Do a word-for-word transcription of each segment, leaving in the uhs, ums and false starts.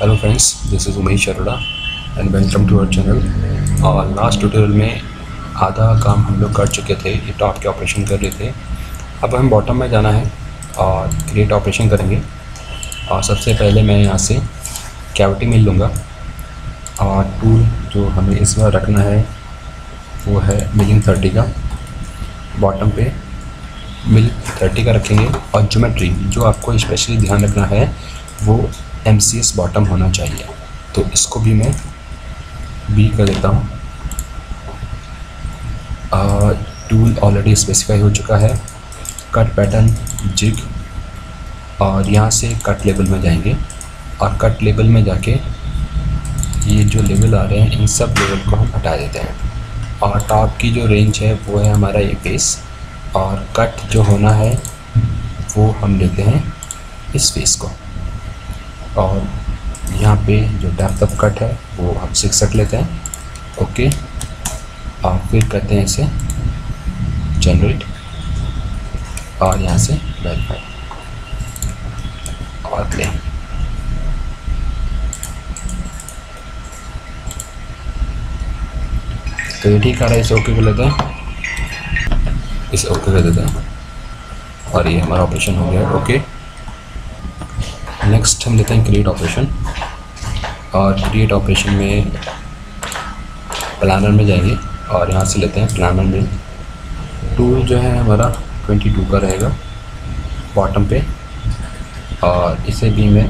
Hello friends, this is Umesh Arora and welcome to our channel. और last tutorial में आधा काम हम लोग कर चुके थे, ये टॉप के ऑपरेशन कर रहे थे। अब हम बॉटम में जाना है और क्रिएट ऑपरेशन करेंगे। और सबसे पहले मैं यहाँ से कैविटी मिल लूँगा और टूल जो हमें इस बार रखना है वो है मिलिंग थर्टी का। बॉटम पे मिल थर्टी का रखेंगे। और ज्योमेट्री जो आपको स्पेशली ध्यान रखना है वो एम सी एस बॉटम होना चाहिए, तो इसको भी मैं बी कर देता हूँ। टूल ऑलरेडी स्पेसिफाई हो चुका है। कट पैटर्न जिग और यहाँ से कट लेवल में जाएंगे और कट लेवल में जाके ये जो लेवल आ रहे हैं इन सब लेवल को हम हटा देते हैं। और टॉप की जो रेंज है वो है हमारा ये फेस, और कट जो होना है वो हम लेते हैं इस फेस को। और यहाँ पे जो डेप्थ ऑफ कट है वो हम सिक्स कट लेते हैं। ओके, और फिर करते हैं इसे जनरेट और यहाँ से वेरीफाई और प्ले। तो ये ठीक आ रहा है, इसे ओके कर लेते हैं, इसे ओके कर देते हैं और ये हमारा ऑपरेशन हो गया। ओके, नेक्स्ट हम लेते हैं क्रिएट ऑपरेशन। और क्रिएट ऑपरेशन में प्लानर में जाएंगे और यहाँ से लेते हैं प्लानर में टूल जो है हमारा बाईस का रहेगा बॉटम पे, और इसे भी मैं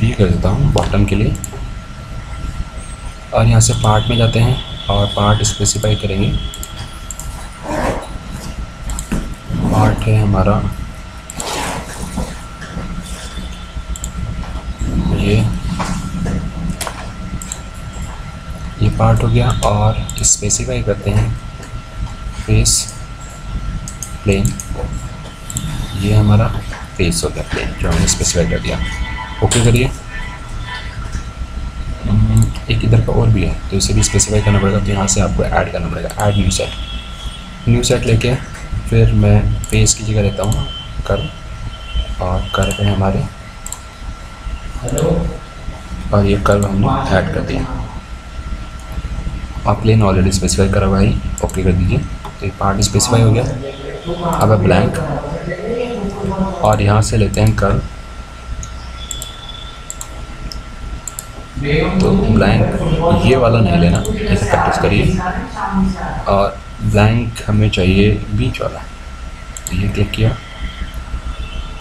बी कर देता हूँ बॉटम के लिए। और यहाँ से पार्ट में जाते हैं और पार्ट स्पेसिफाई करेंगे। पार्ट है हमारा ये ये पार्ट हो गया। और स्पेसिफाई करते हैं फेस प्लेन, ये हमारा फेस हो गया प्लेन जो हमने स्पेसिफाई कर दिया। ओके करिए। एक इधर का और भी है तो इसे भी स्पेसिफाई करना पड़ेगा, तो यहाँ से आपको ऐड करना पड़ेगा। Add new set, new set लेके फिर मैं फेस की जगह लेता हूँ कर, और कर पे हमारे और ये कर्व हमने ऐड कर दिया। आप प्लेन ऑलरेडी स्पेसिफाई करा हुआ है, ओके कर दीजिए। तो ये पार्ट स्पेसिफाई हो गया। अब आप ब्लैंक और यहाँ से लेते हैं कर्व। तो ब्लैंक ये वाला नहीं लेना, ऐसे प्रैक्टिस करिए। और ब्लैंक हमें चाहिए बीच वाला, तो ये क्लिक किया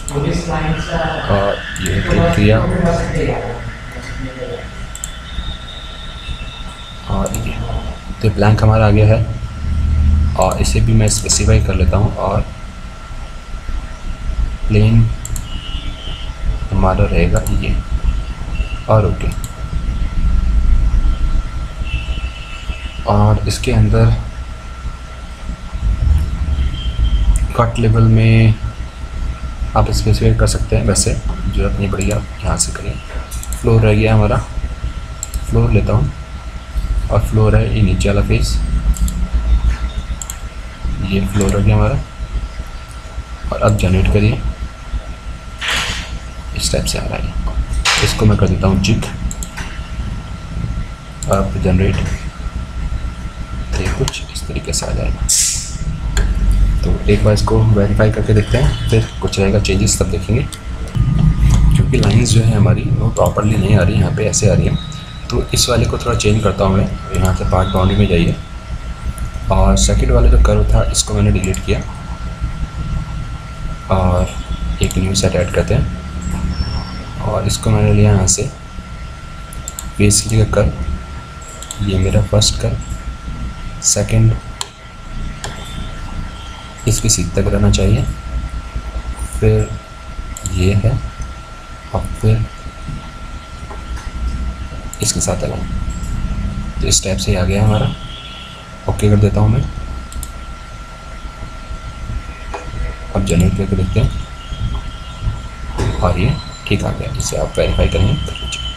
और ये क्लिक किया और ये तो ब्लैंक हमारा आ गया है। और इसे भी मैं स्पेसिफाई कर लेता हूँ और प्लेन हमारा रहेगा ये। और ओके, और इसके अंदर कट लेवल में आप स्पेसिफाई कर सकते हैं, वैसे ज़रूरत नहीं पड़ेगी, आप यहाँ से करें। फ्लोर रह गया हमारा, फ्लोर लेता हूँ और फ्लोर है ये नीचे वाला फेस, ये फ्लोर रह गया हमारा। और अब जनरेट करिए, इस टाइप से आ रहा है, इसको मैं कर देता हूँ जिग। अब जनरेट, तो कुछ इस तरीके से आ जाएगा। तो एक बार इसको वेरीफाई करके देखते हैं, फिर कुछ रहेगा चेंजेस तब देखेंगे, क्योंकि लाइंस जो है हमारी वो प्रॉपरली नहीं आ रही, यहाँ पे ऐसे आ रही है। तो इस वाले को थोड़ा चेंज करता हूँ मैं। यहाँ से पार्ट बाउंड्री में जाइए और सेकंड वाला जो कर्व था इसको मैंने डिलीट किया और एक न्यू सेट ऐड करते हैं। और इसको मैंने लिया यहाँ से फेस की जगह कर्व, ये मेरा फर्स्ट कर्व, सेकेंड इस पर सीधा कराना चाहिए, फिर ये है और फिर इसके साथ अलग। तो इस टाइप से आ गया हमारा, ओके कर देता हूँ मैं। अब जनरेट करके देखते हैं और ये ठीक आ गया, इसे आप वेरीफाई करेंगे कर लीजिए।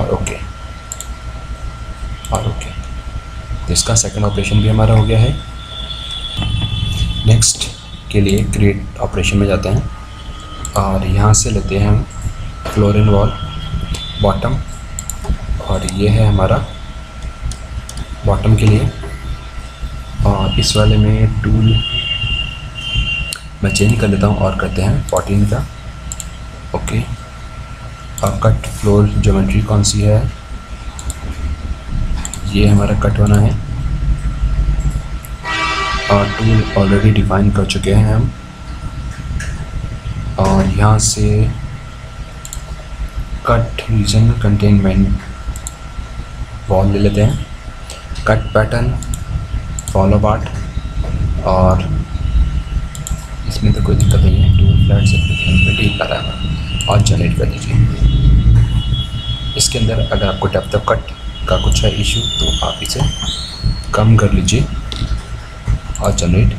और ओके और ओके, तो इसका सेकंड ऑपरेशन भी हमारा हो गया है। नेक्स्ट के लिए क्रिएट ऑपरेशन में जाते हैं और यहाँ से लेते हैं हम फ्लोरिन वॉल बॉटम, और ये है हमारा बॉटम के लिए। और इस वाले में टूल मैं चेंज कर लेता हूँ और करते हैं फोर्टीन का। ओके, और कट फ्लोर ज्योमेट्री कौन सी है, ये हमारा कट होना है। और टूल ऑलरेडी डिफाइन कर चुके हैं हम, और यहाँ से कट रीजन कंटेनमेंट वॉल ले लेते हैं, कट पैटर्न फॉलो पार्ट, और इसमें तो कोई दिक्कत नहीं है। टूल फ्लैट से ठीक कर रहा है और जनरेट कर दीजिए। इसके अंदर अगर आपको डेप्थ ऑफ कट का कुछ है इशू तो आप इसे कम कर लीजिए और जनरेट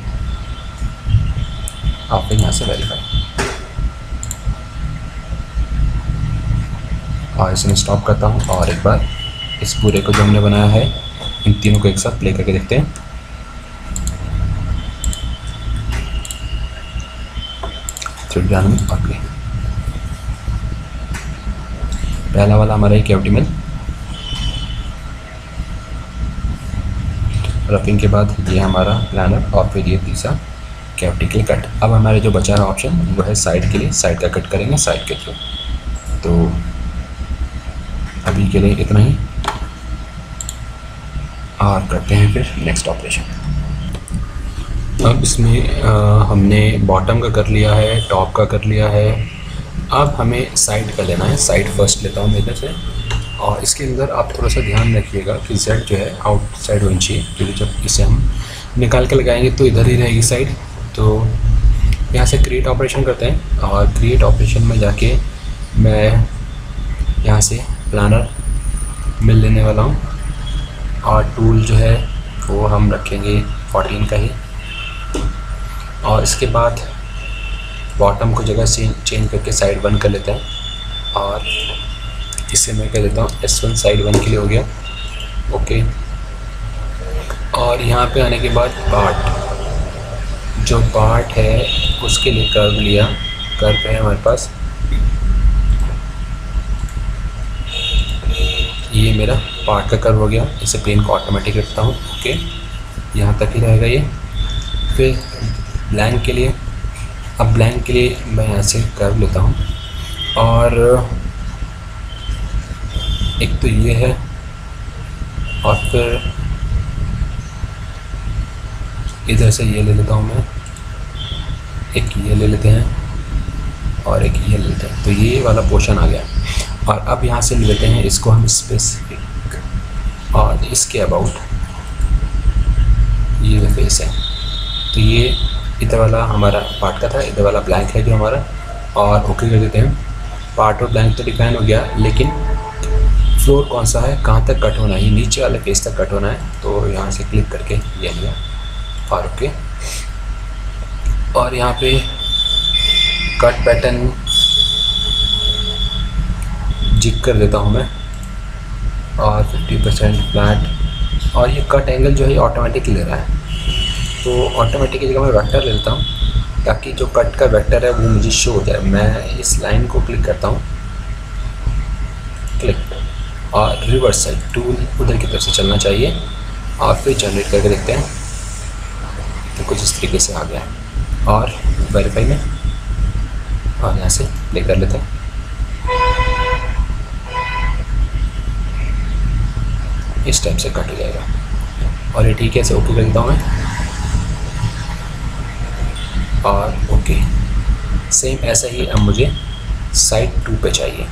आप यहाँ से वेरीफाई। और इसे स्टॉप करता हूँ और एक बार इस पूरे को जो हमने बनाया है इन तीनों को एक साथ प्ले करके देखते हैं। ओके, पहला वाला हमारा एक कैविटी में रफिंग के बाद ये हमारा प्लानर, और फिर ये तीसरा कैविटी के लिए कट। अब हमारे जो बचा है ऑप्शन वो है साइड के लिए, साइड का कट करेंगे साइड के थ्रू। तो अभी के लिए इतना ही और करते हैं फिर नेक्स्ट ऑपरेशन। अब इसमें आ, हमने बॉटम का कर लिया है, टॉप का कर लिया है, अब हमें साइड का लेना है। साइड फर्स्ट लेता हूँ मैं इधर से, और इसके अंदर आप थोड़ा सा ध्यान रखिएगा कि जेड जो है आउटसाइड होनी चाहिए, क्योंकि जब इसे हम निकाल के लगाएंगे तो इधर ही रहेगी साइड। तो यहाँ से क्रिएट ऑपरेशन करते हैं, और क्रिएट ऑपरेशन में जाके मैं यहाँ से प्लानर मिल लेने वाला हूँ, और टूल जो है वो हम रखेंगे फोर्टीन का ही। और इसके बाद बॉटम को जगह से चेंज करके साइड वन कर लेते हैं, और इसे मैं कर लेता हूँ एस वन साइड वन के लिए हो गया। ओके, और यहाँ पे आने के बाद पार्ट, जो पार्ट है उसके लिए कर्व लिया, कर्व है हमारे पास, ये मेरा पार्ट का कर्व हो गया। इसे प्लेन को ऑटोमेटिक रखता हूँ। ओके, यहाँ तक ही रहेगा ये। फिर ब्लैंक के लिए, अब ब्लैंक के लिए मैं यहाँ से कर्व लेता हूँ, और एक तो ये है, और फिर इधर से ये ले लेता हूँ मैं, एक ये ले लेते हैं और एक ये ले लेते हैं। तो ये वाला पोर्शन आ गया, और अब यहाँ से ले लेते हैं इसको हम स्पेसिफिक, और इसके अबाउट ये फेस है। तो ये इधर वाला हमारा पार्ट का था, इधर वाला ब्लैंक है जो हमारा, और ओके कर देते हैं। पार्ट और ब्लैंक तो डिफाइन हो गया, लेकिन फ्लोर कौन सा है, कहाँ तक कट होना है, नीचे वाले फेस तक कट होना है। तो यहाँ से क्लिक करके ये लिया और ओके, और यहाँ पे कट पैटर्न जिग कर देता हूँ मैं, और फिफ्टी परसेंट फ्लैट। और ये कट एंगल जो है ऑटोमेटिक ले रहा है, तो ऑटोमेटिक की जगह मैं वेक्टर ले लेता हूँ, ताकि जो कट का वेक्टर है वो मुझे शो हो जाए। मैं इस लाइन को क्लिक करता हूँ, क्लिक, और रिवर्स साइड टूल उधर की तरफ से चलना चाहिए, और फिर जनरेट करके देखते हैं। तो कुछ इस तरीके से आ गया है, और वेरीफाई में, और यहाँ से प्ले कर लेते हैं। इस टाइप से कट हो जाएगा, और ये ठीक है, ऐसे ओके कर देता हूँ मैं, और ओके। सेम ऐसा ही अब मुझे साइड टू पे चाहिए,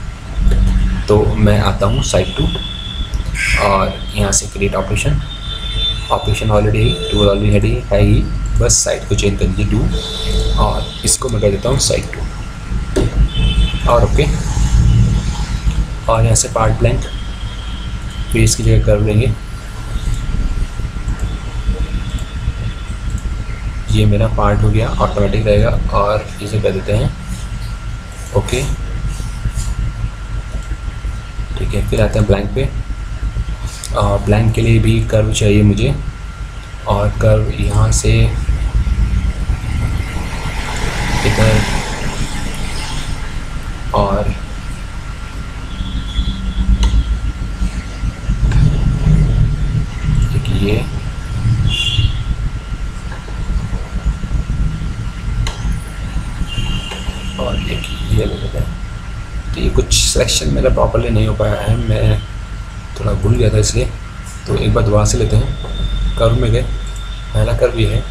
तो मैं आता हूँ साइड टू, और यहाँ से create operation, operation already two already है ही, बस साइड को चेंज कर दीजिए टू, और इसको मैं कर देता हूँ साइड टू, और ओके। और यहाँ से पार्ट ब्लैंक, फिर इसकी जगह कर लेंगे, ये मेरा पार्ट हो गया, ऑटोमेटिक रहेगा, और इसे कर देते हैं ओके, ठीक है। फिर आते हैं ब्लैंक पे, और ब्लैंक के लिए भी कर्व चाहिए मुझे, और कर्व यहाँ से इधर और एक ये और एक ये ले लेते हैं। तो ये कुछ सिलेक्शन मेरा प्रॉपरली नहीं हो पाया है, मैं थोड़ा भूल गया था इसलिए। तो एक बार दोबारा से लेते हैं। कर्व में गए, पहला कर्व ये है,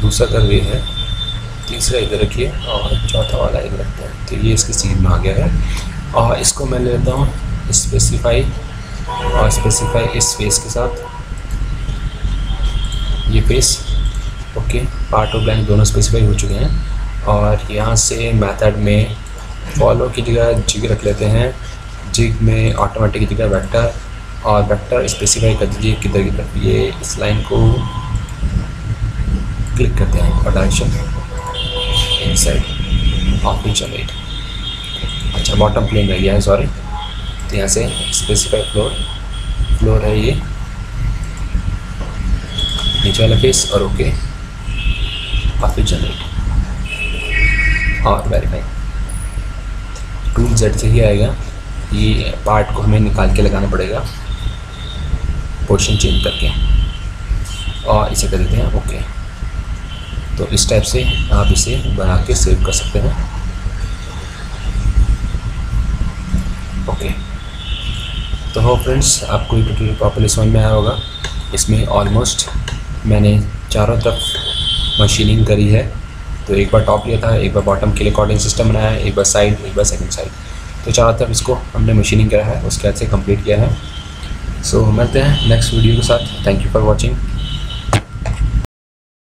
दूसरा कर्व ये है, तीसरा इधर रखिए और चौथा वाला इधर रखते हैं। तो ये इसकी सीध में आ गया है और इसको मैं ले लेता हूँ स्पेसिफाई और स्पेसिफाई इस फेस के साथ, ये फेस ओके, पार्ट और ब्लैंक दोनों स्पेसिफाई हो चुके हैं। और यहाँ से मैथड में फॉलो की जगह जिग रख लेते हैं, जिग में ऑटोमेटिक की जगह वेक्टर, और वेक्टर स्पेसिफाई कर दीजिए किधर की तरफ। ये इस लाइन को क्लिक करते हैं और direction in side of it. अच्छा, बॉटम प्लेन रह गया है, सॉरी। तो यहाँ से स्पेसिफाई फ्लोर फ्लोर है ये नीचे वाला फेस और ओके ऑफ जनरेट और वेरीफाई। टूल जेड से ही आएगा, ये पार्ट को हमें निकाल के लगाना पड़ेगा पोर्शन चेंज करके, और इसे कर देते हैं ओके। तो इस टाइप से आप इसे बना के सेव कर सकते हैं ओके। तो हो फ्रेंड्स, आपको ये ट्यूटोरियल प्रॉपरली समझ में आया होगा। इसमें ऑलमोस्ट मैंने चारों तरफ मशीनिंग करी है। तो एक बार टॉप लिया था, एक बार बॉटम के लिए कोऑर्डिनेट सिस्टम बनाया है, एक बार साइड, एक बार सेकंड साइड। तो चारों तरफ इसको हमने मशीनिंग करा है, उसके बाद से कंप्लीट किया है। सो मिलते हैं नेक्स्ट वीडियो के साथ। Thank you for watching.